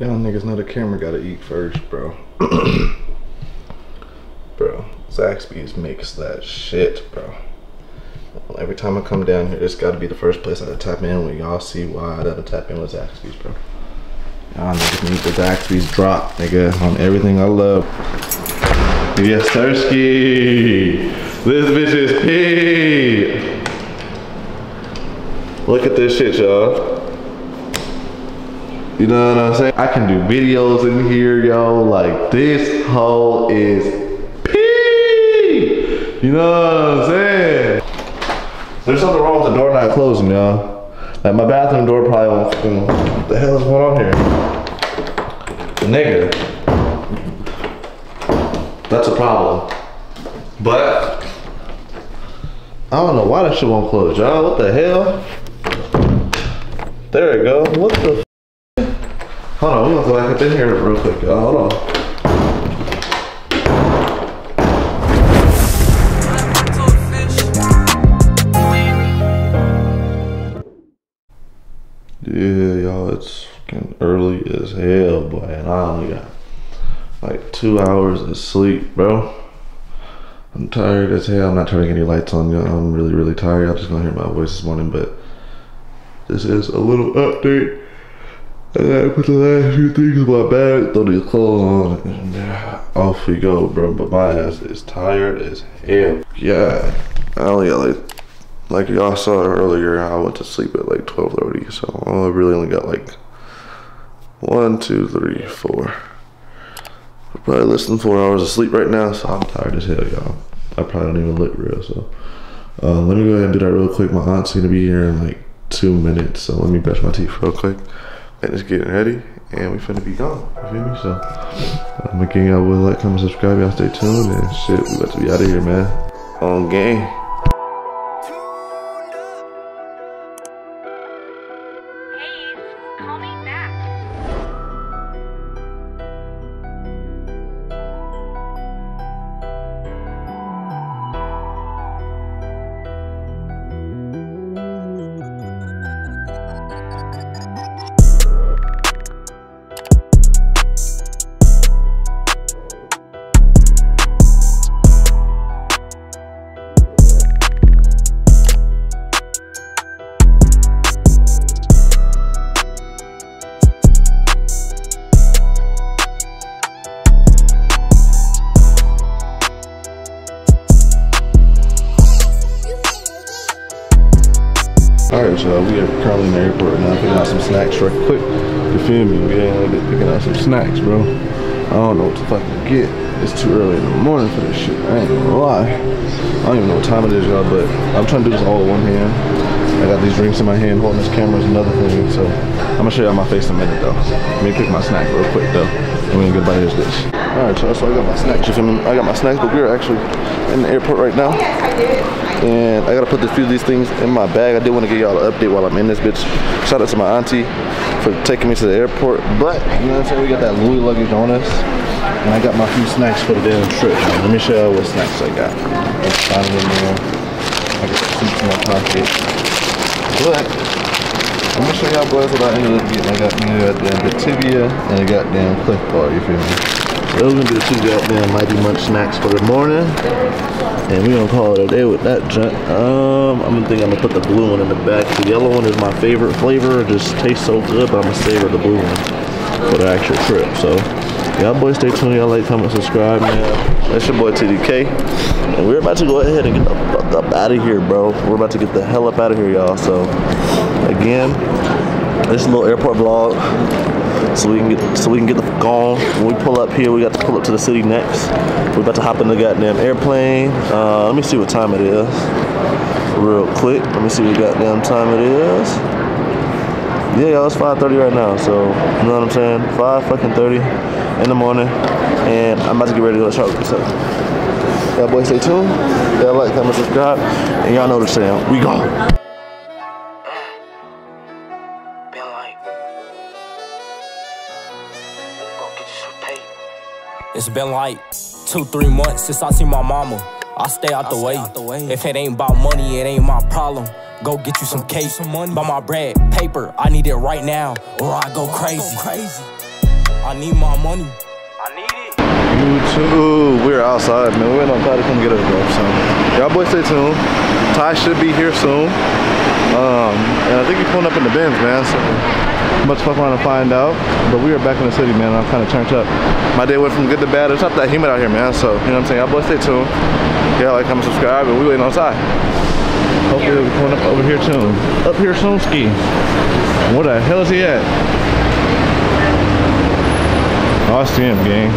Y'all niggas know the camera gotta eat first, bro. Bro, Zaxby's makes that shit, bro. Every time I come down here, this gotta be the first place I tap in when y'all see why I gotta tap in with Zaxby's, bro. Y'all niggas need the Zaxby's drop, nigga, on everything I love. Yes, Thirstsky! This bitch is pee! Look at this shit, y'all. You know what I'm saying? I can do videos in here, yo. Like, this hole is pee! You know what I'm saying? There's something wrong with the door not closing, y'all. Like, my bathroom door probably won't fucking. What the hell is going on here? Nigga. That's a problem. But I don't know why that shit won't close, y'all. What the hell? There it go. What the f? Hold on, we're gonna go back up in here real quick, y'all. Hold on. Yeah, y'all, it's fucking early as hell, boy, and I only got like 2 hours of sleep, bro. I'm tired as hell. I'm not turning any lights on, y'all. I'm really, really tired. I'm just gonna hear my voice this morning, but this is a little update. I gotta put the last few things in my bag, throw these clothes on, and off we go, bro. But my ass is tired as hell. Yeah, I only got like y'all saw earlier, I went to sleep at like 12:30, so I really only got like 1, 2, 3, 4. I'm probably less than 4 hours of sleep right now, so I'm tired as hell, y'all. I probably don't even look real, so. Let me go ahead and do that real quick. My aunt's gonna be here in like 2 minutes, so let me brush my teeth real quick. And it's getting ready, and we finna be gone, you feel me? So, again, y'all will like, comment, subscribe, y'all stay tuned, and shit, we about to be out of here, man. On game. We are currently in the airport right now, picking out some snacks right quick. You feel me? We ain't picking out some snacks, bro. I don't know what to fucking get. It's too early in the morning for this shit. I ain't gonna lie. I don't even know what time it is, y'all, but I'm trying to do this all with one hand. I got these drinks in my hand, holding this camera is another thing, so I'm gonna show y'all my face in a minute, though. Let me pick my snack real quick, though. And we're gonna get by this bitch. Alright, y'all, so I got my snacks, you feel me? I got my snacks, but we're actually in the airport right now. And I gotta put a few of these things in my bag. I did want to give y'all an update while I'm in this bitch. Shout out to my auntie for taking me to the airport. But, you know what I'm saying? We got that Louis luggage on us. And I got my few snacks for the damn trip. Let me show y'all what snacks I got. I got soup in my pocket. But, I'm gonna show y'all boys what I ended up getting. I got me a goddamn Batavia and a goddamn Cliff Bar, you feel me? Those are gonna be the two goddamn Mighty Munch snacks for the morning. And we're gonna call it a day with that junk. I'm gonna put the blue one in the back. The yellow one is my favorite flavor. It just tastes so good, but I'm gonna savor the blue one for the actual trip. So, y'all boys stay tuned. Y'all like, comment, subscribe, man. That's your boy TDK. And we're about to go ahead and get the fuck up out of here, bro. We're about to get the hell up out of here, y'all. So, again, this little airport vlog. So we can get the fuck on. When we pull up here, we got to pull up to the city next. We're about to hop in the goddamn airplane. Let me see what time it is. Real quick. Let me see what goddamn time it is. Yeah, y'all, it's 5:30 right now. So, you know what I'm saying? 5:30 in the morning. And I'm about to get ready to go to Charlotte. So, y'all boys stay tuned. Y'all like, comment, subscribe. And y'all know the sound. We gone. It's been like 2-3 months since I seen my mama. I stay out the way. If it ain't about money, it ain't my problem. Go get you some cake, buy my bread, paper. I need it right now, or I go crazy. I need my money. I need it. You too. We're outside, man. We're on Ty to come get us, bro. So y'all boys stay tuned. Ty should be here soon. And I think he's pulling up in the bins, man. So much fun trying to find out. But we are back in the city, man. And I'm kind of turned up. My day went from good to bad. It's not that humid out here, man. So you know what I'm saying. Y'all boys stay tuned. Yeah, like, comment, subscribe, and we waiting on Ty. Hopefully they'll be pulling up over here soon. Up here soon, Ski. Where the hell is he at? Oh, I see him, gang.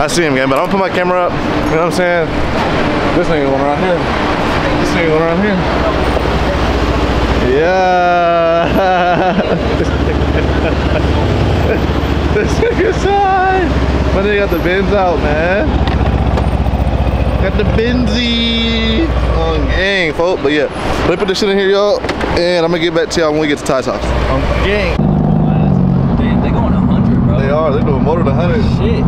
I see him, gang. But I'm gonna put my camera up. You know what I'm saying? This nigga going around here. This nigga going around here. Yeah. This nigga's side. My nigga got the bins out, man. Got the Benzie on gang, folk. But yeah, let me put this shit in here, y'all. And I'm gonna get back to y'all when we get to Ty's house. On gang. Damn, they going 100, bro. They are. They doing more than 100. Shit.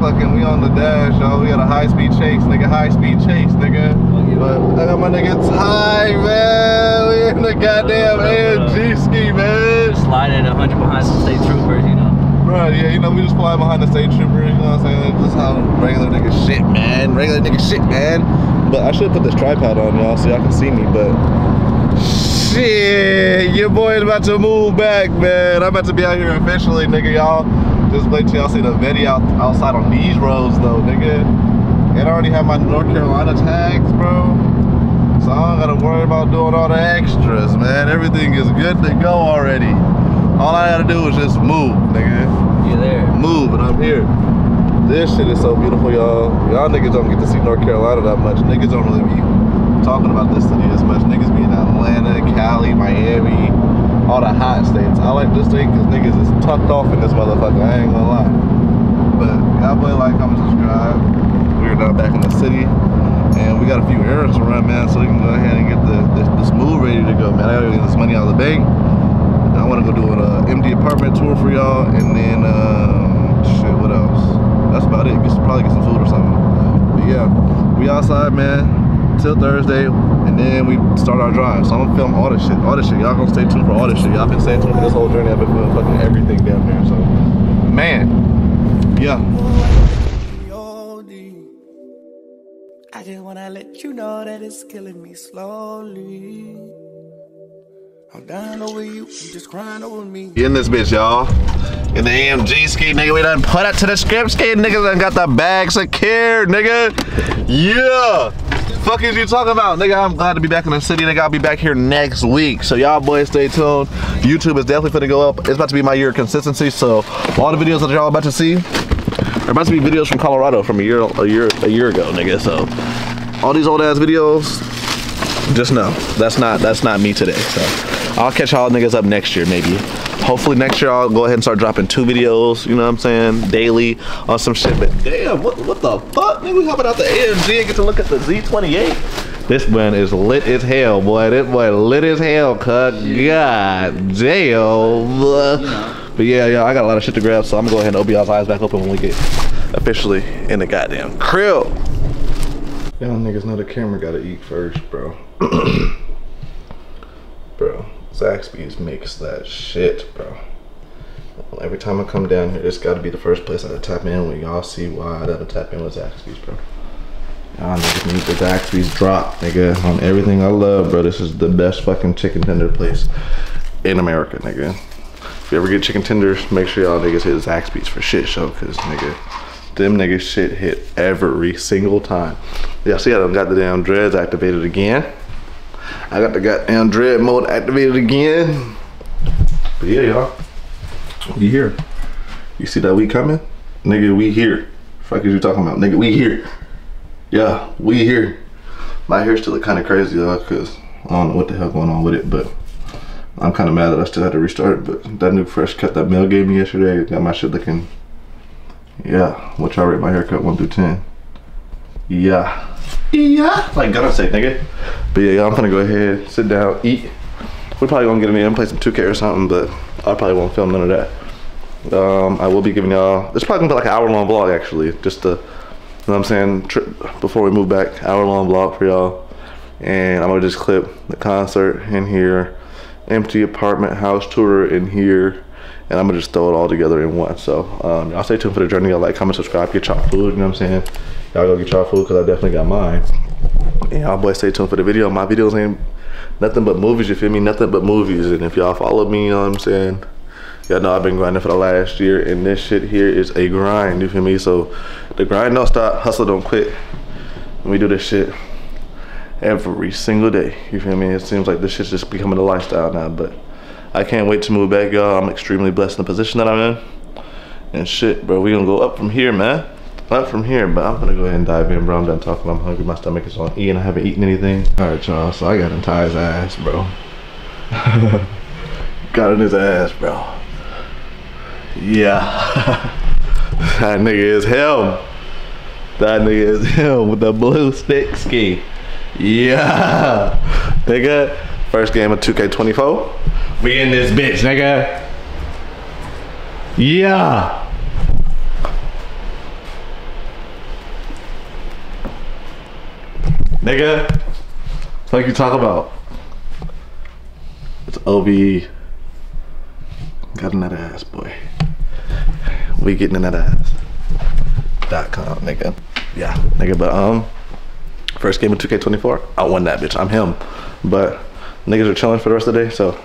Fucking, we on the dash, y'all. We got a high-speed chase, nigga. High-speed chase, nigga. But I got my nigga Ty, man. We in the goddamn AMG ski, man. Sliding 100 behind some state troopers, you know. Right, yeah, you know, we just fly behind the state trooper, you know what I'm saying? Just how regular nigga shit, man. Regular nigga shit, man. But I should put this tripod on, y'all, so y'all can see me, but... Shit, your boy is about to move back, man. I'm about to be out here officially, nigga, y'all. Just wait till y'all see the Vetty outside on these roads, though, nigga. And I already have my North Carolina tags, bro. So I don't gotta worry about doing all the extras, man. Everything is good to go already. All I gotta do is just move, nigga. You're there. Move, and I'm here. This shit is so beautiful, y'all. Y'all niggas don't get to see North Carolina that much. Niggas don't really be talking about this city as much. Niggas be in Atlanta, Cali, Miami, all the hot states. I like this state because niggas is tucked off in this motherfucker. I ain't gonna lie. But y'all boy, like, comment, subscribe. We're now back in the city. And we got a few errands to run, man, so we can go ahead and get this move ready to go, man. I gotta get this money out of the bank. I want to go do an MD apartment tour for y'all, and then shit, what else? That's about it. Probably get some food or something. But yeah, we outside, man, till Thursday, and then we start our drive. So I'm gonna film all this shit. All this shit. Y'all gonna stay tuned for all this shit. Y'all been staying tuned for this whole journey. I've been doing fucking everything down there. So, man, yeah. I just wanna let you know that it's killing me slowly. I'm dying over you, you just crying over me. In this bitch, y'all. In the AMG ski, nigga. We done put it to the script ski, nigga. Done got the bag secured, nigga. Yeah. Fuck is you talking about, nigga? I'm glad to be back in the city, nigga. I'll be back here next week. So y'all boys stay tuned. YouTube is definitely finna go up. It's about to be my year of consistency. So all the videos that y'all about to see are about to be videos from Colorado from a year ago, nigga. So all these old ass videos, just know that's not me today. So I'll catch y'all niggas up next year, maybe. Hopefully next year I'll go ahead and start dropping 2 videos, you know what I'm saying, daily on some shit. But damn, what the fuck? Nigga, we hopping out the AMG and get to look at the Z28. This one is lit as hell, boy. This boy lit as hell, cuz. God damn. But yeah, I got a lot of shit to grab, so I'm gonna go ahead and open y'all's eyes back open when we get officially in the goddamn crib. Y'all niggas know the camera gotta eat first, bro. Bro. Zaxby's makes that shit, bro. Every time I come down here, it's gotta be the first place I tap in when y'all see why I gotta tap in with Zaxby's, bro. Y'all niggas need the Zaxby's drop, nigga, on everything I love, bro. This is the best fucking chicken tender place in America, nigga. If you ever get chicken tenders, make sure y'all niggas hit Zaxby's for shit show, cause nigga, them niggas shit hit every single time. Y'all see I done got the damn dreads activated again. I got the goddamn dread mode activated again. But yeah, y'all, we here. You see that we coming? Nigga, we here. Fuck is you talking about? Nigga, we here. Yeah, we here. My hair still look kind of crazy, y'all, because I don't know what the hell going on with it, but I'm kind of mad that I still had to restart it. But that new fresh cut that Mel gave me yesterday got my shit looking, yeah. What y'all rate my haircut 1 through 10? Yeah. Yeah, like God's sake, nigga. But yeah, y'all, I'm gonna go ahead, sit down, eat. We're probably gonna get in and play some 2K or something, but I probably won't film none of that. I will be giving y'all, it's probably gonna be like an hour-long vlog, actually, just to, you know what I'm saying, trip before we move back, hour-long vlog for y'all. And I'm gonna just clip the concert in here, empty apartment house tour in here, and I'm gonna just throw it all together in one. So y'all stay tuned for the journey. Y'all like, comment, subscribe, get y'all food, you know what I'm saying? Y'all go get y'all food, cause I definitely got mine. And y'all boys stay tuned for the video. My videos ain't nothing but movies, you feel me? Nothing but movies. And if y'all follow me, you know what I'm saying? Y'all know I've been grinding for the last year, and this shit here is a grind, you feel me? So the grind don't stop, hustle don't quit. And we do this shit every single day, you feel me? It seems like this shit's just becoming a lifestyle now, but I can't wait to move back, y'all. I'm extremely blessed in the position that I'm in. And shit, bro, we gonna go up from here, man. Up from here, but I'm gonna go ahead and dive in, bro. I'm done talking, I'm hungry, my stomach is on E and I haven't eaten anything. All right, y'all, so I got in Ty's ass, bro. Got in his ass, bro. Yeah, that nigga is him. That nigga is him with the blue Thirstsky. Yeah, nigga. First game of 2K24. We in this bitch, nigga. Yeah. Nigga, like you talk about. It's OBE. Got another ass, boy. We getting another ass.com, nigga. Yeah, nigga, but first game of 2K24, I won that bitch, I'm him. But niggas are chilling for the rest of the day, so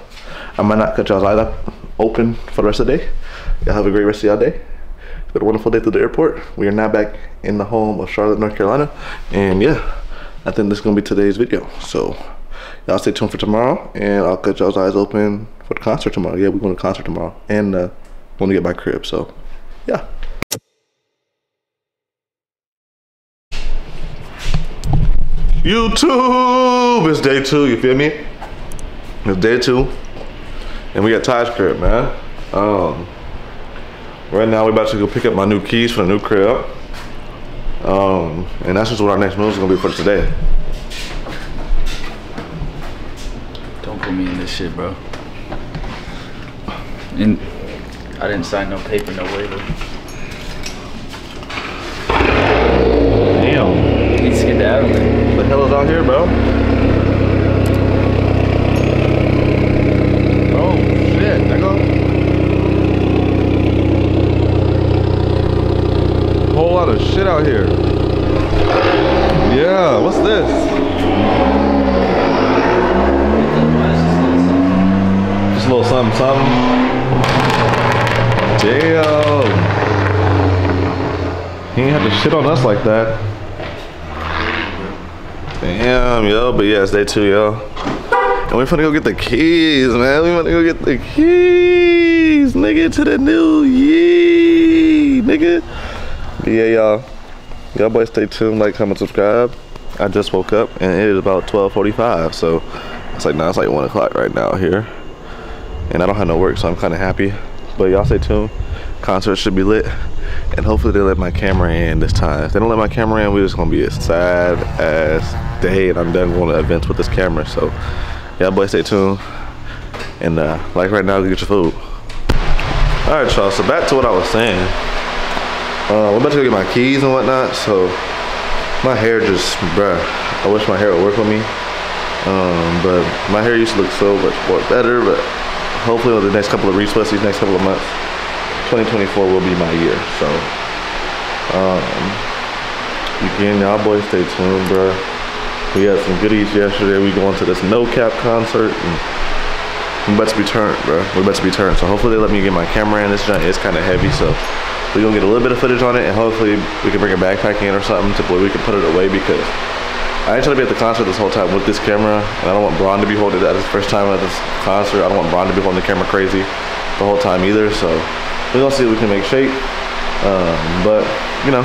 I might not cut y'all's light up open for the rest of the day. Y'all have a great rest of y'all day. It's been a wonderful day through the airport. We are now back in the home of Charlotte, North Carolina. And yeah, I think this is gonna be today's video. So y'all stay tuned for tomorrow, and I'll cut y'all's eyes open for the concert tomorrow. Yeah, we're going to the concert tomorrow, and want to get my crib, so yeah. YouTube, it's day two, you feel me? It's day two, and we got Ty's crib, man. Right now we're about to go pick up my new keys for the new crib, and that's just what our next move is going to be for today. Don't put me in this shit, bro. And I didn't sign no paper, no waiver. Damn. He skedaddled. What the hell is out here, bro? Oh, shit. There go. Whole lot of shit out here. Yeah, what's this? Little something, something. Damn. He ain't have to shit on us like that. Damn, yo. But yeah, it's day two, yo. And we finna go get the keys, man. We finna go get the keys, nigga, to the new year, nigga. But yeah, y'all. Y'all boys stay tuned, like, comment, subscribe. I just woke up and it is about 12:45, so it's like, nah, it's like 1 o'clock right now here. And I don't have no work, so I'm kind of happy. But y'all stay tuned. Concert should be lit. And hopefully they let my camera in this time. If they don't let my camera in, we're just going to be a sad ass day. And I'm done going to events with this camera. So y'all boys stay tuned. And like right now, go get your food. All right, y'all. So back to what I was saying. I'm about to go get my keys and whatnot. So my hair just, bruh. I wish my hair would work with me. But my hair used to look so much more better. But hopefully over the next couple of resplits, these next couple of months, 2024 will be my year. So, again, y'all boys stay tuned, bro. We had some goodies yesterday. We going to this No Cap concert, and we're about to be turned, bro. We're about to be turned. So hopefully they let me get my camera in. This joint is kind of heavy, so we're gonna get a little bit of footage on it, and hopefully we can bring a backpack in or something to where we can put it away, because I ain't trying to be at the concert this whole time with this camera, and I don't want Bron to be holding it at his first time at this concert. I don't want Bron to be holding the camera crazy the whole time either, so we're gonna see if we can make shape. But, you know,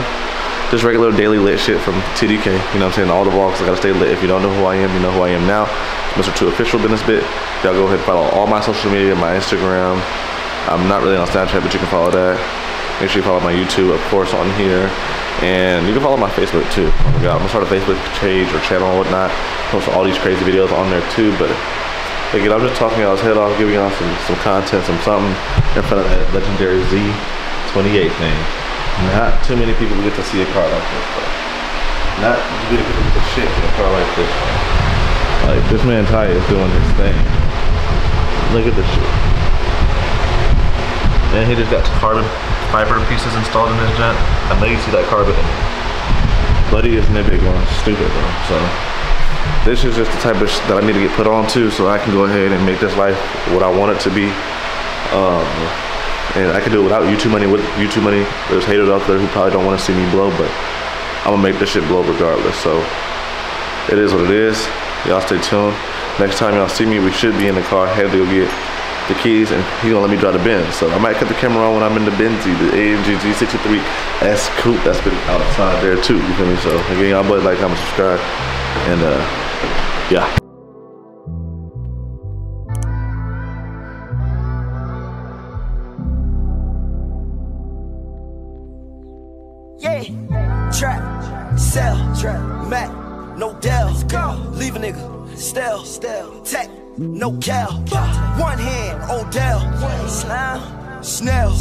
just regular daily lit shit from TDK, you know what I'm saying? All the vlogs, I gotta stay lit. If you don't know who I am, you know who I am now. Mr. 2 Official been this bit. Y'all go ahead and follow all my social media, my Instagram. I'm not really on Snapchat, but you can follow that. Make sure you follow my YouTube, of course, on here. And you can follow my Facebook too. Oh my God, I'm gonna start a Facebook page or channel and whatnot. Post all these crazy videos on there too. But again, I'm just talking y'all's head off, giving y'all some content, something in front of that legendary Z28 thing. Not too many people get to see a car like this, bro. Not too many people get to shit in a car like this, bro. Like, this man Ty is doing his thing. Look at this shit. And he just got carbon fiber pieces installed in this junk. I know you see that carbon in it. Bloody isn't a big one, stupid though. So this is just the type of that I need to get put on to, so I can go ahead and make this life what I want it to be. And I can do it without YouTube money, with YouTube money. There's haters out there who probably don't want to see me blow, but I'm gonna make this shit blow regardless. So it is what it is. Y'all stay tuned. Next time y'all see me, we should be in the car. Head to go get the keys, and he gonna let me drive the Benz. So I might cut the camera on when I'm in the Benzy, the AMG Z63 S Coupe that's been outside there too, you feel me? So again, y'all boys like, comment, subscribe, and yeah. Yeah, trap, sell, trap, Mac, no Dell, leave a nigga, stale, tech. No cow, one hand, Odell, slime, Snell,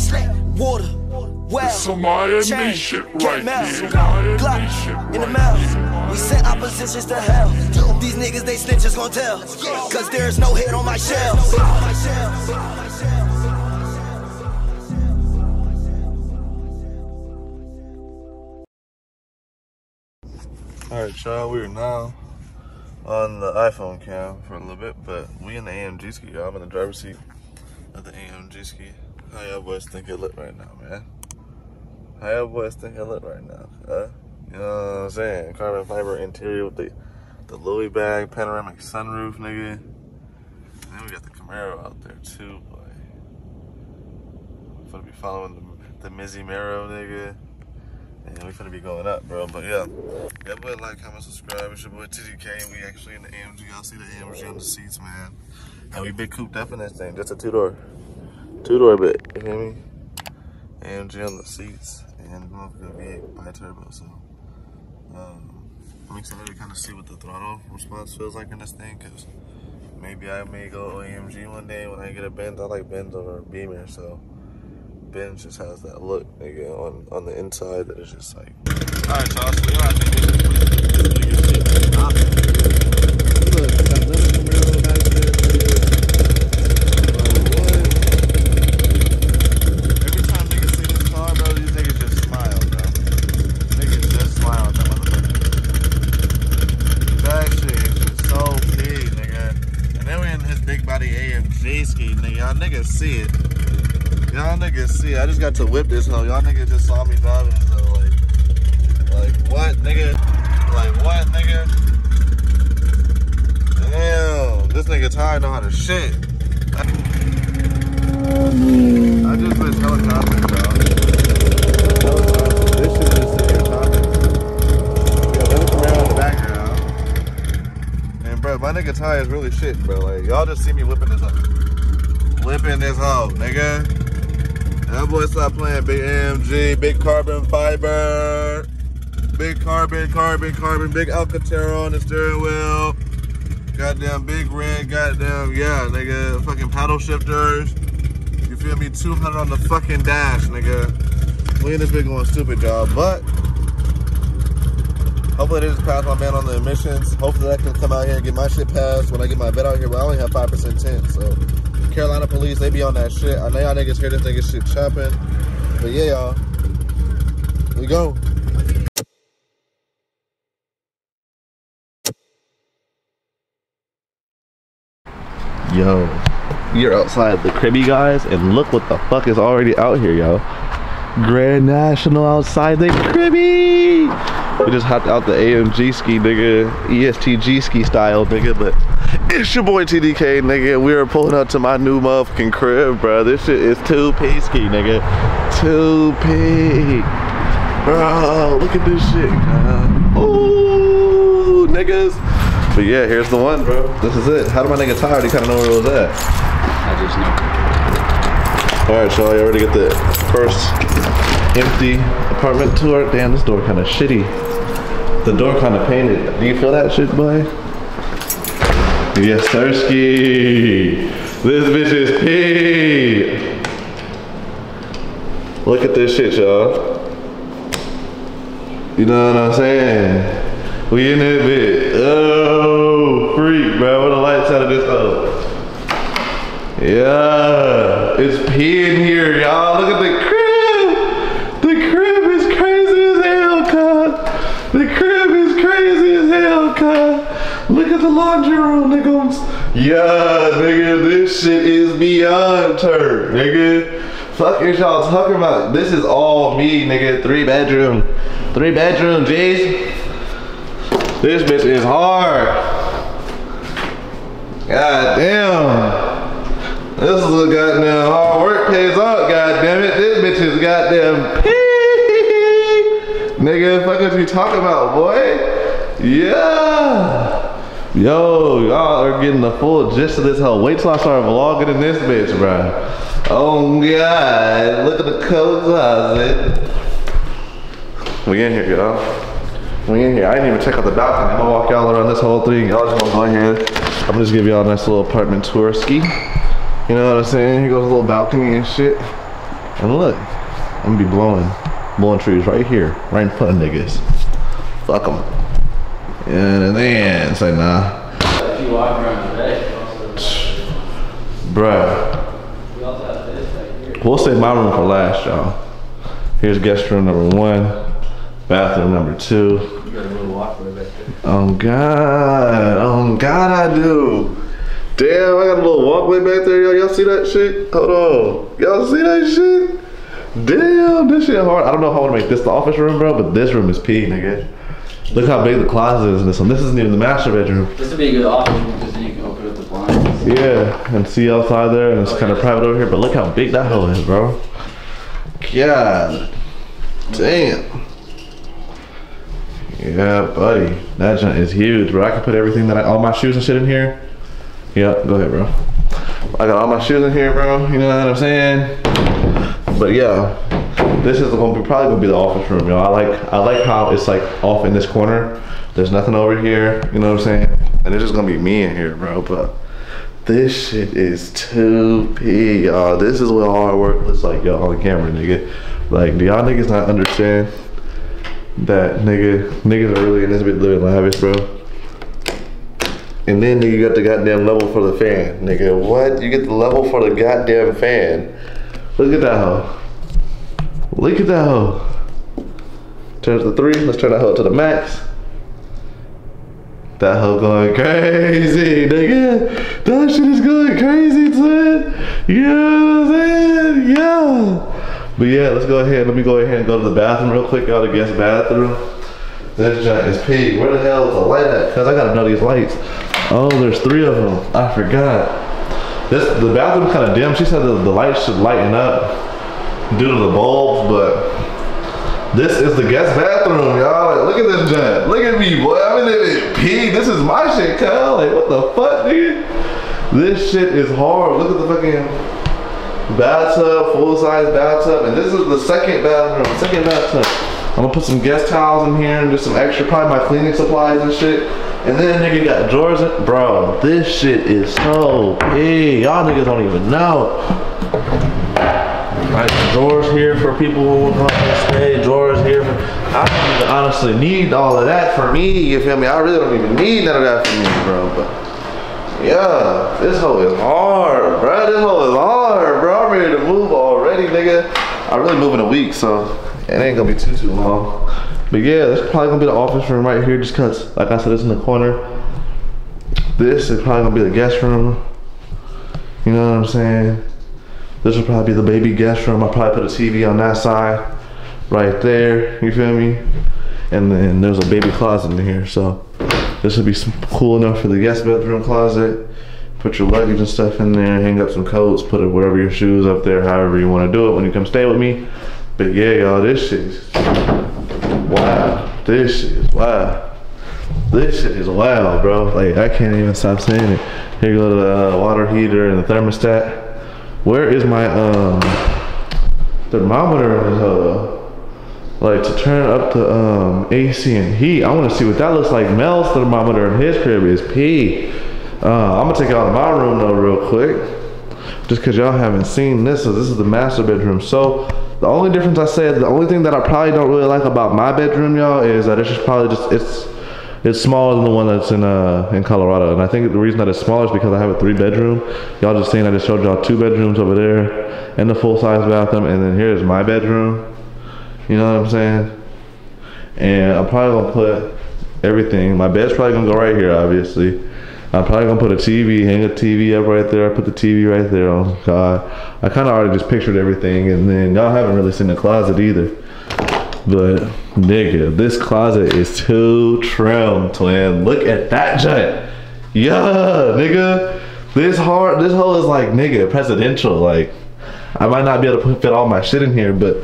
water, well, somebody chain, shit right Mel, Glock, in the mouth, we sent our positions to hell, these niggas they snitches gon' tell, cause there's no head on my shelves. Alright y'all, we are now on the iPhone cam for a little bit, but we in the AMG ski, y'all. I'm in the driver's seat of the AMG ski. How y'all boys think it look right now, man? How y'all boys think it look right now? You know what I'm saying? Carbon fiber interior with the Louis bag, panoramic sunroof, nigga. And then we got the Camaro out there too, boy. I'm finna be following the Mizzy Mero, nigga. And we're gonna be going up, bro. But yeah, that boy like, comment, subscribe. It's your boy TDK. We actually in the AMG. Y'all see the AMG on the seats, man. And we been cooped up in this thing. Just a two door bit. You hear me? AMG on the seats, and we're gonna be bi-turbo. So I'm excited to kind of see what the throttle response feels like in this thing, cause maybe I may go AMG one day when I get a Benz. I like Benz over a Beamer, so. Benz just has that look, nigga, on the inside that is just like. Alright, y'all, so yeah, I think this is every time niggas see this car, bro, these niggas just smile, bro. Niggas just smile at that motherfucker. That shit is just so big, nigga. And then we're in his big body AMG ski, nigga. Y'all niggas see it. Y'all niggas see, I just got to whip this hoe. Y'all niggas just saw me driving, so like what, nigga? Like what, nigga? Damn, this nigga Ty know how to shit. I just went helicopter, bro. This shit is the helicopter. Yeah, let me come around the background. And bro, my nigga Ty is really shit, bro. Like y'all just see me whipping this hoe. Whipping this hoe, nigga. That boy stopped playing. Big AMG, big carbon fiber, big carbon, big Alcantara on the steering wheel, goddamn big red, goddamn, yeah, nigga, fucking paddle shifters, you feel me, 200 on the fucking dash, nigga. We in this bitch going stupid, y'all, but hopefully they just pass my man on the emissions. Hopefully I can come out here and get my shit passed when I get my vet out here, but I only have 5% tint, so. Carolina police, they be on that shit. I know y'all niggas hear this nigga shit chopping. But yeah, y'all. We go. Yo. We are outside the cribby, guys. And look what the fuck is already out here, y'all. Grand National outside the cribby. We just hopped out the AMG ski, nigga. ESTG ski style, nigga, but... It's your boy TDK, nigga. We are pulling up to my new motherfucking crib, bro. This shit is 2P ski, nigga. 2P. Bro, look at this shit, man. Ooh, niggas. But yeah, here's the one, bro. This is it. How do my nigga Ty already kind of know where it was at? I just know. All right, y'all. You already get the first empty apartment tour. Damn, this door kind of shitty. The door kind of painted. Do you feel that shit, boy? Yes, Thirstsky. This bitch is pee. Look at this shit, y'all. You know what I'm saying? We in that bit. Oh, freak, bro. What the lights out of this hole. Yeah, it's pee in here, y'all. Look at the crib. The crib is crazy as hell, cuz. The crib is crazy as hell, cuz. Look at the laundry room, niggas. Yeah, nigga, this shit is beyond turd, nigga. Fuck is y'all talking about? This is all me, nigga. Three bedroom, G's. This bitch is hard. God damn. This is a goddamn hard work pays off, god damn it. This bitch is goddamn pee. Nigga, fuck what you talking about, boy? Yeah. Yo, y'all are getting the full gist of this hoe. Wait till I start vlogging in this bitch, bro. Oh god, look at the coat closet. We in here, y'all. We in here. I didn't even check out the balcony. I'm gonna walk y'all around this whole thing. Y'all just gonna go ahead. I'm gonna just give y'all a nice little apartment tour ski. You know what I'm saying? Here goes a little balcony and shit. And look, I'm gonna be blowing trees right here, right in front of niggas. Fuck them. And then it's like, nah. If you walk around today, bruh. We'll save my room for last, y'all. Here's guest room number 1, bathroom number 2. You got a little walkway back there. Oh God, I do. Damn, I got a little walkway back there, y'all. Y'all see that shit? Hold on. Y'all see that shit? Damn, this shit hard. I don't know how I want to make this the office room, bro, but this room is pee, nigga. Look how big the closet is in this one. This isn't even the master bedroom. This would be a good office room because you can open up the blinds. Yeah, and see outside there, and it's kind of private over here, but look how big that hole is, bro. God damn. Yeah, buddy, that junk is huge, bro. I can put everything that all my shoes and shit in here. Yep, go ahead, bro. I got all my shoes in here, bro. You know what I'm saying? But yeah, this is probably gonna be the office room, y'all. I like how it's like off in this corner. There's nothing over here, you know what I'm saying? And it's just gonna be me in here, bro. But this shit is 2P, y'all. This is what hard work looks like, y'all, on the camera, nigga. Like, do y'all niggas not understand that, nigga? Niggas are really in this bit living lavish, bro. And then, nigga, you got the goddamn level for the fan, nigga. What? You get the level for the goddamn fan. Look at that hoe. Look at that hoe. Turn to the 3. Let's turn that hoe to the max. That hoe going crazy, nigga. That shit is going crazy, son. You know what I'm saying? Yeah. But yeah, let's go ahead. Let me go ahead and go to the bathroom real quick, y'all. The guest bathroom. This joint is pee. Where the hell is the light at? Cause I gotta know these lights. Oh, there's 3 of them. I forgot. The bathroom's kind of dim. She said the lights should lighten up due to the bulbs, but this is the guest bathroom, y'all. Like, look at this joint. Look at me, boy. I'm in it. Pee, this is my shit, Kyle. Like, what the fuck, nigga? This shit is hard. Look at the fucking bathtub, full-size bathtub, and this is the second bathroom, second bathtub. I'm gonna put some guest towels in here and just some extra, probably my cleaning supplies and shit. And then, nigga, got drawers in. Bro, this shit is so pee. Y'all niggas don't even know. Like, drawers here for people who want to stay, drawers here for, I don't even honestly need all of that for me, you feel me? I really don't even need none of that for me, bro, but yeah, this hoe is hard, bro. This hoe is hard, bro. I'm ready to move already, nigga. I really move in a week, so it ain't gonna be too long. But yeah, that's probably gonna be the office room right here, just cause, like I said, it's in the corner. This is probably gonna be the guest room. You know what I'm saying? This will probably be the baby guest room. I'll probably put a TV on that side, right there, you feel me? And then there's a baby closet in here, so this would be cool enough for the guest bedroom closet. Put your luggage and stuff in there, hang up some coats, put it whatever your shoes up there, however you wanna do it when you come stay with me. But yeah, y'all, this shit is wild. This shit is wild. This shit is wild, bro. Like, I can't even stop saying it. Here you go to the water heater and the thermostat. Where is my thermometer like to turn up the AC and heat? I want to see what that looks like. Mel's thermometer in his crib is pee. I'm gonna take it out of my room though real quick, just cause y'all haven't seen this. So this is the master bedroom. So the only difference, I said, the only thing that I probably don't really like about my bedroom, y'all, is that it's just probably just, it's It's smaller than the one that's in Colorado. And I think the reason that it's smaller is because I have a 3-bedroom. Y'all just seen, I just showed y'all 2 bedrooms over there and the full-size bathroom. And then here's my bedroom. You know what I'm saying? And I'm probably gonna put everything. My bed's probably gonna go right here, obviously. I'm probably gonna put a TV, hang a TV up right there. I put the TV right there. Oh God, I kind of already just pictured everything, and then y'all haven't really seen the closet either. But nigga, this closet is too trim, twin. Look at that jut. Yeah, nigga, this hole is like, nigga, presidential. Like, I might not be able to fit all my shit in here, but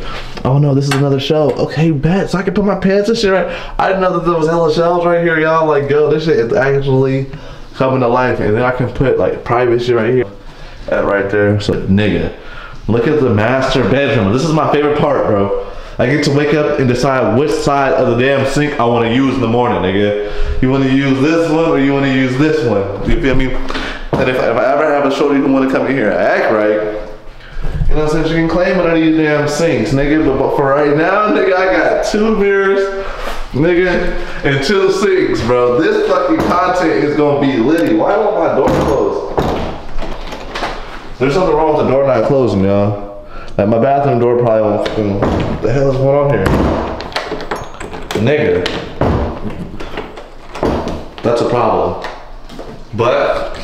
oh no, this is another shelf. Okay, bet. So I can put my pants and shit right. I didn't know that there was hella shelves right here, y'all. Like, yo, this shit is actually coming to life, and then I can put like private shit right here, right there. So nigga, look at the master bedroom. This is my favorite part, bro. I get to wake up and decide which side of the damn sink I want to use in the morning, nigga. You want to use this one or you want to use this one? You feel me? And if I ever have a shorty who want to come in here and act right, you know what I'm saying, she can claim one of these damn sinks, nigga. But for right now, nigga, I got 2 mirrors. Nigga, and 2 sinks, bro. This fucking content is gonna be litty. Why won't my door close? There's something wrong with the door not closing, y'all. Like, my bathroom door probably won't fucking. What the hell is going on here? Nigga. That's a problem. But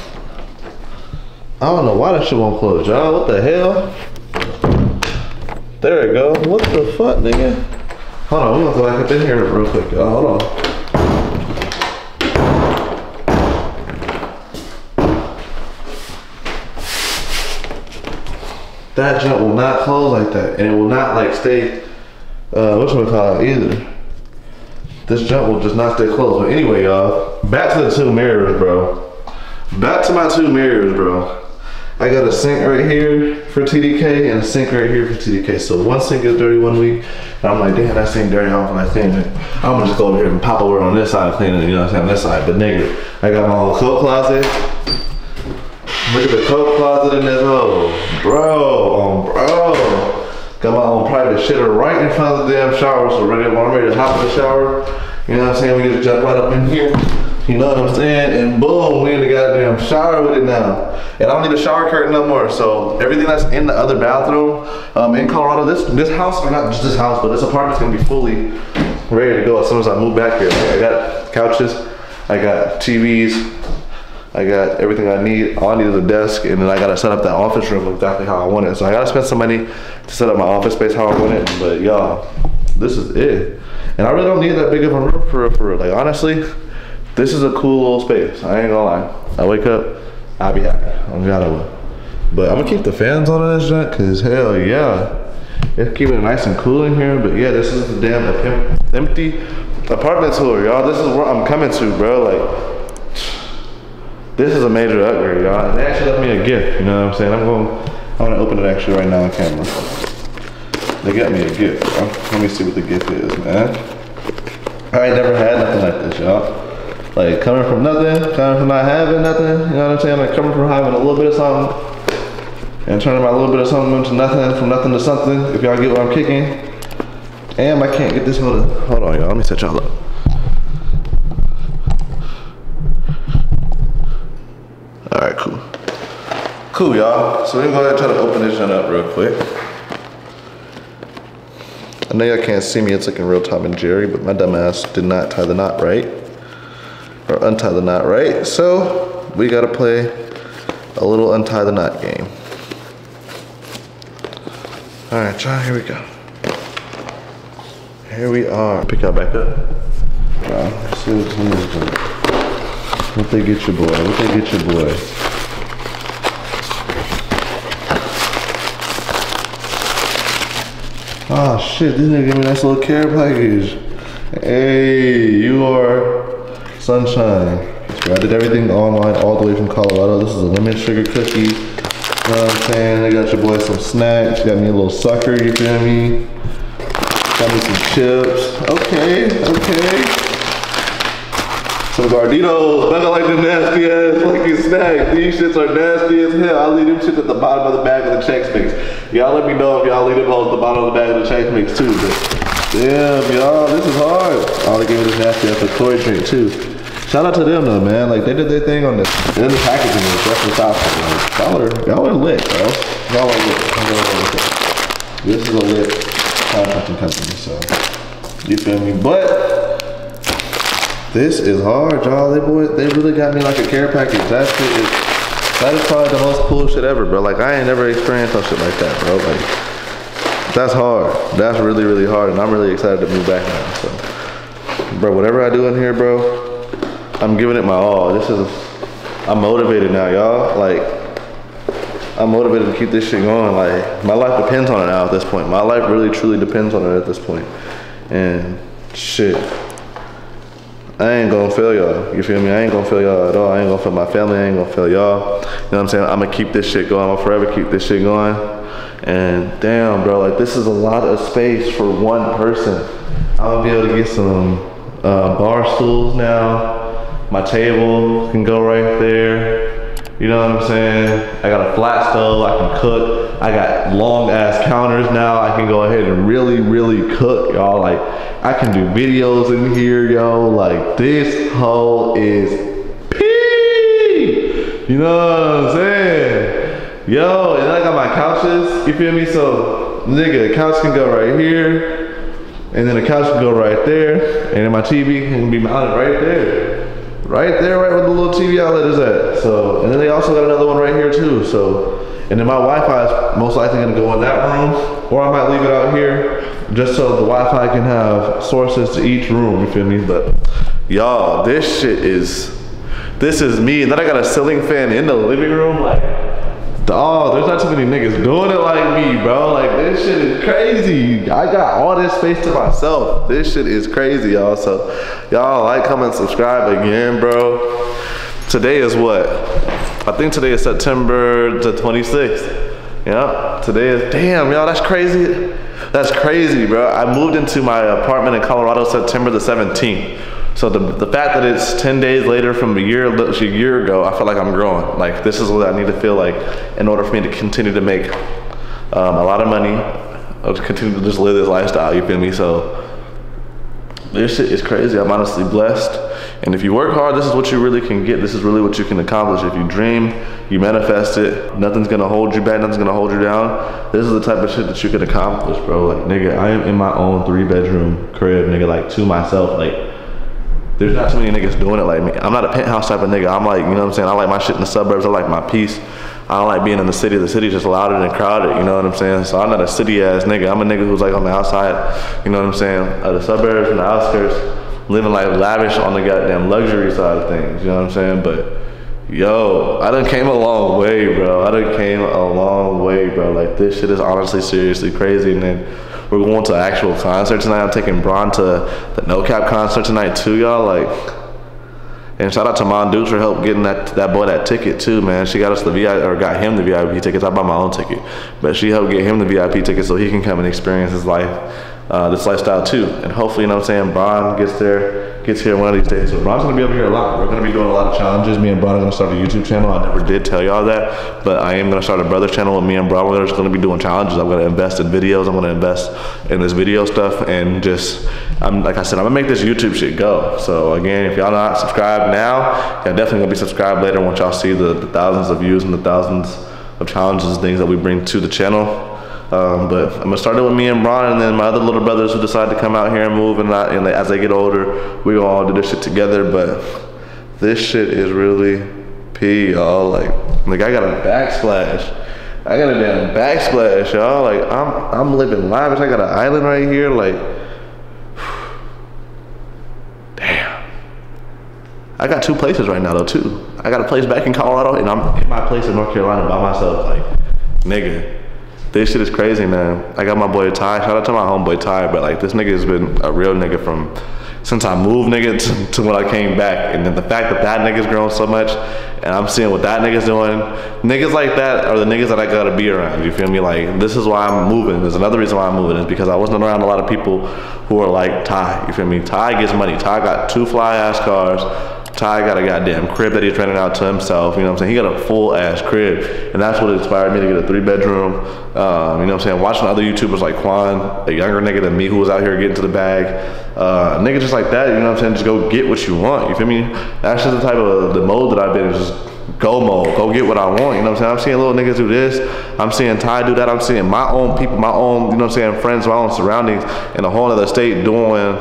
I don't know why that shit won't close, y'all. What the hell? There it go. What the fuck, nigga? Hold on, we're gonna go back up in here real quick, y'all. Hold on. That jump will not close like that, and it will not like stay, whatchamacallit either. This jump will just not stay closed. But anyway, y'all, back to the 2 mirrors, bro. Back to my 2 mirrors, bro. I got a sink right here for TDK and a sink right here for TDK. So one sink is dirty one week, and I'm like, damn, that sink dirty, I'm gonna clean it. I'm gonna just go over here and pop over on this side and clean it, you know what I'm saying, on this side. But nigga, I got my own coat closet. Look at the coat closet in this hole. Bro, bro. Got my own private shitter right in front of the damn shower. So ready, when I'm ready to hop in the shower, you know what I'm saying, we just jump right up in here. You know what I'm saying? And boom, we in the goddamn shower with it now. And I don't need a shower curtain no more. So everything that's in the other bathroom in Colorado, this house, or not just this house, but this apartment's gonna be fully ready to go as soon as I move back here. Like, I got couches, I got TVs, I got everything I need. All I need is a desk, and then I gotta set up that office room exactly how I want it. So I gotta spend some money to set up my office space how I want it. But y'all, this is it. And I really don't need that big of a room for real. Like, honestly, this is a cool little space. I ain't gonna lie. I wake up, I'll be happy. I'm gotta look. But I'm gonna keep the fans on in this junk, cause hell yeah. It's keeping it nice and cool in here. But yeah, this is the damn empty apartment tour, y'all. This is where I'm coming to, bro. Like, this is a major upgrade, y'all. They actually left me a gift, you know what I'm saying? I'm gonna open it actually right now on camera. They got me a gift, bro. Let me see what the gift is, man. I ain't never had nothing like this, y'all. Like, coming from nothing, coming from not having nothing, you know what I'm saying? Like, coming from having a little bit of something and turning my little bit of something into nothing, from nothing to something, if y'all get what I'm kicking. Damn, I can't get this one to, hold on, y'all, let me set y'all up. All right, cool. Cool, y'all. So we're gonna go ahead and try to open this one up real quick. I know y'all can't see me, it's like in real Tom and Jerry, but my dumb ass did not tie the knot right. Or untie the knot, right? So we gotta play a little untie the knot game. All right, y'all, here we go. Here we are. Pick y'all back up. Let's see what's in this one. What they get your boy? What they get your boy? Oh shit! This nigga gave me a nice little care package. Hey, you are. Sunshine. So I did everything online all the way from Colorado. This is a lemon sugar cookie. You know what I'm saying? I got your boy some snacks. Got me a little sucker, you feel me? Got me some chips. Okay, okay. Some Garditos. I don't like them nasty ass fucking snacks. These shits are nasty as hell. I'll leave them shits at the bottom of the bag of the Chex Mix. Y'all let me know if y'all leave them hoes at the bottom of the bag of the Chex Mix too. But Damn, y'all, this is hard. Oh, they gave me this nasty ass Toy drink too. Shout out to them though, man. Like, they did their thing on this. And then the packaging was definitely thoughtful. Y'all are lit, bro. Y'all are lit. This is a lit contracting company, so you feel me? But this is hard, y'all. They really got me like a care package. That shit is, that is probably the most cool shit ever, bro. Like, I ain't never experienced no shit like that, bro. Like, that's hard. That's really, really hard, and I'm really excited to move back now. So, bro, whatever I do in here, bro, I'm giving it my all. This is, I'm motivated now, y'all. Like, I'm motivated to keep this shit going. Like, my life depends on it now at this point. My life really, truly depends on it at this point. And shit, I ain't gonna fail y'all. You feel me? I ain't gonna fail y'all at all. I ain't gonna fail my family. I ain't gonna fail y'all. You know what I'm saying? I'm gonna keep this shit going. I'm gonna forever keep this shit going. And damn, bro, like, this is a lot of space for one person. I'm gonna be able to get some bar stools now. My table can go right there. You know what I'm saying? I got a flat stove, I can cook. I got long ass counters now. I can go ahead and really, really cook, y'all. Like, I can do videos in here, yo. Like, this hole is pee. You know what I'm saying? Yo, and I got my couches, you feel me? So, nigga, the couch can go right here, and then the couch can go right there, and then my TV can be mounted right there. Right there, right where the little TV outlet is at. So, and then they also got another one right here too, so. And then my Wi-Fi is most likely gonna go in that room, or I might leave it out here, just so the Wi-Fi can have sources to each room, you feel me? But, y'all, this shit is, this is me. And then I got a ceiling fan in the living room, like, oh, there's not too many niggas doing it like me, bro. Like, this shit is crazy. I got all this space to myself. This shit is crazy, y'all. So, y'all, like, comment, subscribe again, bro. Today is what? I think today is September the 26th. Yeah, today is, damn, y'all, that's crazy. That's crazy, bro. I moved into my apartment in Colorado September the 17th. So the fact that it's 10 days later from a year ago, I feel like I'm growing. Like, this is what I need to feel like in order for me to continue to make a lot of money, to continue to just live this lifestyle, you feel me? So this shit is crazy. I'm honestly blessed. And if you work hard, this is what you really can get. This is really what you can accomplish. If you dream, you manifest it. Nothing's gonna hold you back, nothing's gonna hold you down. This is the type of shit that you can accomplish, bro. Like, nigga, I am in my own 3-bedroom crib, nigga, like, to myself, like, there's not too many niggas doing it like me. I'm not a penthouse type of nigga. I'm like, you know what I'm saying? I like my shit in the suburbs. I like my peace. I don't like being in the city. The city's just louder and crowded, you know what I'm saying? So I'm not a city ass nigga. I'm a nigga who's like on the outside, you know what I'm saying? Of the suburbs and the outskirts, living like lavish on the goddamn luxury side of things, you know what I'm saying? But yo, I done came a long way, bro. I done came a long way, bro. Like, this shit is honestly seriously crazy. And then we're going to an actual concert tonight. I'm taking Bron to the No Cap concert tonight too, y'all. Like, and shout out to Mon Dukes for help getting that boy that ticket too, man. She got us the VIP, or got him the VIP tickets. I bought my own ticket, but she helped get him the VIP ticket so he can come and experience his life, this lifestyle too. And hopefully, you know what I'm saying, Bron gets here one of these days. So Bron's gonna be over here a lot. We're gonna be doing a lot of challenges. Me and Bron are gonna start a YouTube channel. I never did tell y'all that, but I am gonna start a brother channel with me and Bron. We're just gonna be doing challenges. I'm gonna invest in videos. I'm gonna invest in this video stuff, and just, I'm, like I said, I'm gonna make this YouTube shit go. So again, if y'all not subscribed now, y'all definitely gonna be subscribed later once y'all see the thousands of views and the thousands of challenges and things that we bring to the channel. But I'm gonna start it with me and Bron, and then my other little brothers who decide to come out here and move, and not, and they, as they get older, we all do this shit together. But this shit is really pee, y'all. Like I got a backsplash. I got a damn backsplash, y'all. Like, I'm living lavish. I got an island right here. Like, damn. I got two places right now though too. I got a place back in Colorado, and I'm in my place in North Carolina by myself. Like, nigga, this shit is crazy, man. I got my boy Ty. Shout out to my homeboy Ty, but like, this nigga has been a real nigga from since I moved, nigga, to when I came back. And then the fact that that nigga's grown so much, and I'm seeing what that nigga's doing. Niggas like that are the niggas that I gotta be around, you feel me? Like, this is why I'm moving. There's another reason why I'm moving, is because I wasn't around a lot of people who are like Ty, you feel me? Ty gets money. Ty got two fly ass cars. Ty got a goddamn crib that he's renting out to himself, you know what I'm saying? He got a full ass crib, and that's what inspired me to get a 3-bedroom, you know what I'm saying? Watching other YouTubers like Quan, a younger nigga than me who was out here getting to the bag, nigga just like that, you know what I'm saying? Just go get what you want, you feel me? That's just the type of, the mode that I've been in, just go mode, go get what I want, you know what I'm saying? I'm seeing little niggas do this, I'm seeing Ty do that, I'm seeing my own people, my own, you know what I'm saying, friends, my own surroundings in a whole other state doing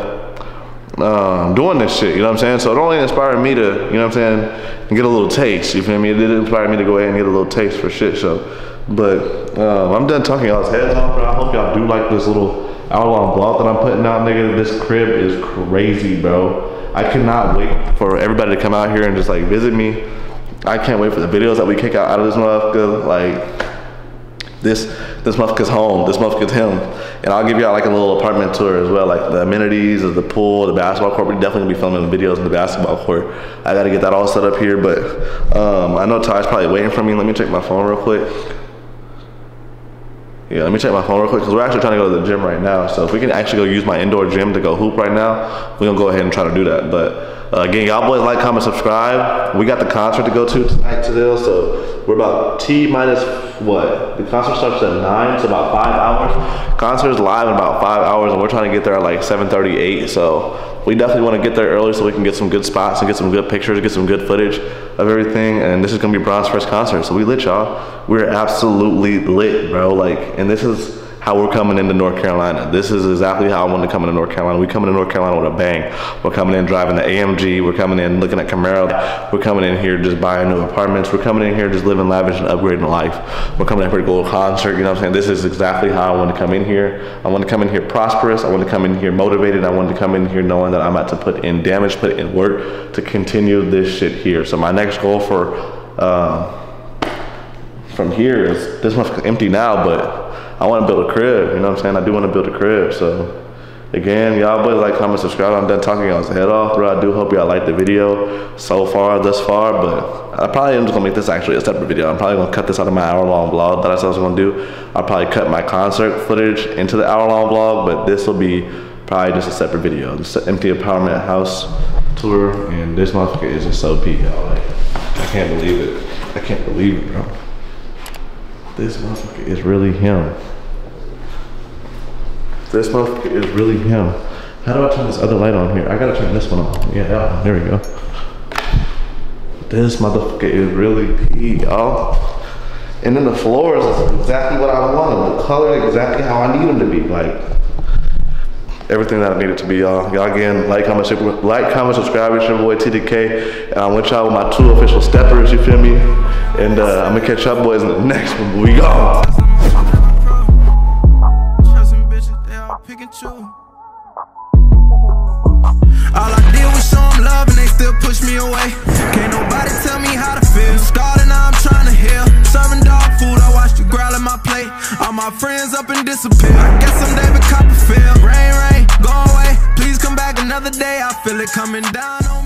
this shit, you know what I'm saying? So it only inspired me to, you know what I'm saying, get a little taste, you feel me? It did inspire me to go ahead and get a little taste for shit, so. But I'm done talking y'all's heads off, bro. I hope y'all do like this little hour-long vlog that I'm putting out, nigga. This crib is crazy, bro. I cannot wait for everybody to come out here and just like visit me. I can't wait for the videos that we kick out of this motherfucker. Like, this motherfucker's home, this motherfucker's him. And I'll give y'all like a little apartment tour as well, like the amenities of the pool, the basketball court. We're definitely gonna be filming the videos in the basketball court. I gotta get that all set up here, but I know Ty's probably waiting for me. Let me check my phone real quick. Yeah, let me check my phone real quick, because we're actually trying to go to the gym right now. So if we can actually go use my indoor gym to go hoop right now, we're gonna go ahead and try to do that. But again, y'all boys like, comment, subscribe. We got the concert to go to tonight, so we're about T minus what? The concert starts at 9, so about 5 hours. Concert's live in about 5 hours, and we're trying to get there at like 7:38. So we definitely want to get there early so we can get some good spots and get some good pictures, get some good footage of everything. And this is gonna be Bron's first concert, so we lit, y'all. We're absolutely lit, bro. Like, and this is how we're coming into North Carolina. This is exactly how I want to come into North Carolina. We coming to North Carolina with a bang. We're coming in driving the AMG. We're coming in looking at Camaro. We're coming in here just buying new apartments. We're coming in here just living lavish and upgrading life. We're coming in here to go to a concert, you know what I'm saying? This is exactly how I want to come in here. I want to come in here prosperous. I want to come in here motivated. I want to come in here knowing that I'm about to put in damage, put in work to continue this shit here. So my next goal for from here is, this one's empty now, but I want to build a crib, you know what I'm saying? I do want to build a crib. So again, y'all boys like, comment, subscribe. I'm done talking y'all's head off, bro. I do hope y'all liked the video so far, thus far, but I probably am just going to make this actually a separate video. I'm probably going to cut this out of my hour-long vlog that I said I was going to do. I'll probably cut my concert footage into the hour-long vlog, but this will be probably just a separate video. Just an empty apartment house tour, and this motherfucker is just so peak, y'all. Like, I can't believe it. I can't believe it, bro. This motherfucker is really him. This motherfucker is really him. How do I turn this other light on here? I gotta turn this one on. Yeah, there we go. This motherfucker is really pee, y'all. And then the floors is exactly what I want them. The color exactly how I need them to be. Like, everything that I need it to be, y'all. Y'all again, like, comment, subscribe. It's your boy TDK. And I went y'all with my 2 official steppers, you feel me? And I'm gonna catch y'all boys in the next one. We gone. All I did was show them love and they still push me away. Can't nobody tell me how to feel. Starting now I'm trying to heal. Serving dog food, I watched you growl at my plate. All my friends up and disappear. I guess I'm David Copperfield. Rain, rain, go away. Please come back another day. I feel it coming down on me.